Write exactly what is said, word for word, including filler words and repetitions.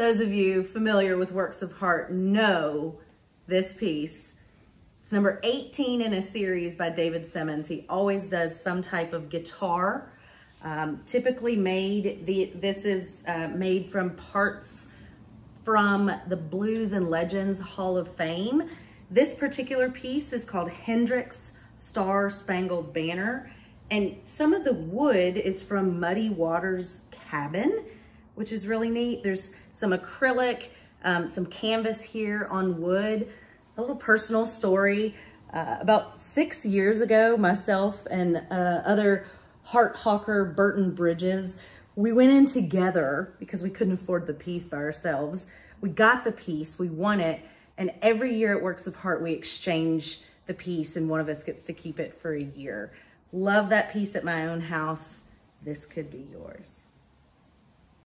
Those of you familiar with Works of Heart know this piece. It's number eighteen in a series by David Simmons. He always does some type of guitar, um, typically made, the, this is uh, made from parts from the Blues and Legends Hall of Fame. This particular piece is called Hendrix Star Spangled Banner. And some of the wood is from Muddy Waters' cabin, which is really neat. There's some acrylic, um, some canvas here on wood. A little personal story. Uh, about six years ago, myself and uh, other Hart Hawker Burton Bridges, we went in together because we couldn't afford the piece by ourselves. We got the piece, we won it, and every year at Works of Heart, we exchange the piece and one of us gets to keep it for a year. Love that piece at my own house. This could be yours.